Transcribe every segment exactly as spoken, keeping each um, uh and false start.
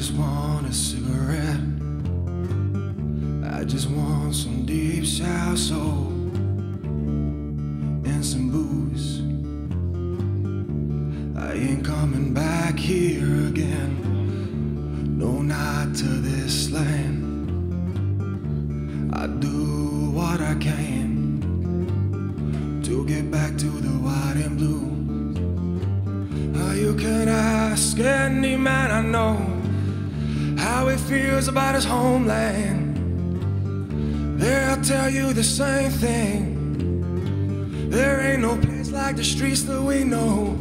just want a cigarette. I just want some deep sour soul and some booze. I ain't coming back here again, no, not to this land. I do what I can to get back to the white and blue. You can ask any man I know how he feels about his homeland. They'll tell you the same thing. There ain't no place like the streets that we know.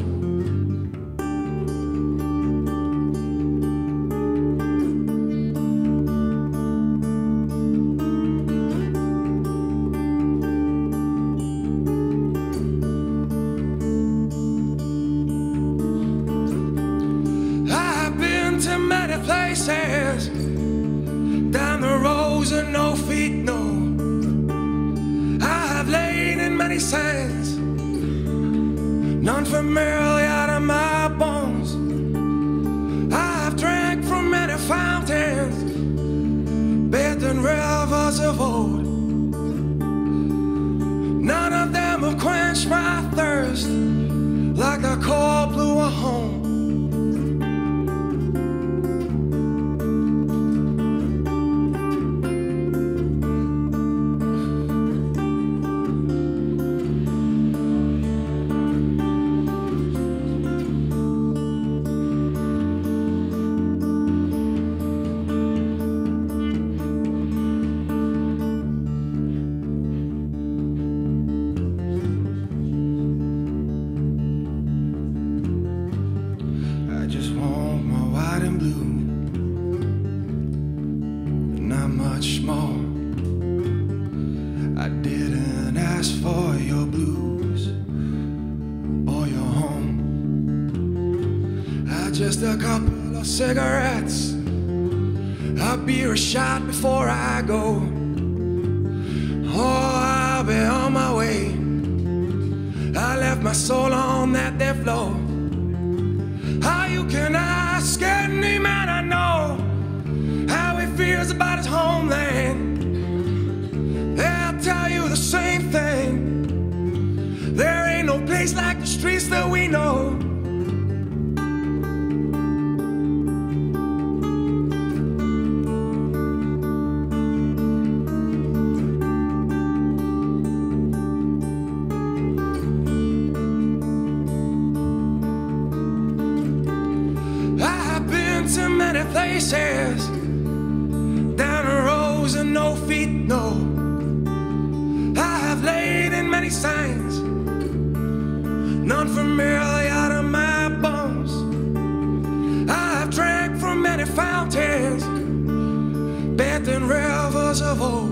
Places down the roads and no feet, no. I have lain in many sands, none familiar to my bones. I have drank from many fountains, bathed in rivers of old. None of them have quenched my thirst like the cold blue of home. Much more. I didn't ask for your blues or your home. I just a couple of cigarettes, a beer, a shot before I go. Oh, I'll be on my way. I left my soul on that there floor. How you can ask any man I know fears about his homeland. They'll tell you the same thing. There ain't no place like the streets that we know. I've been to many places, down the roads and no feet, no. I have laid in many signs, none familiar to my bones. I have drank from many fountains, bathed in rivers of old.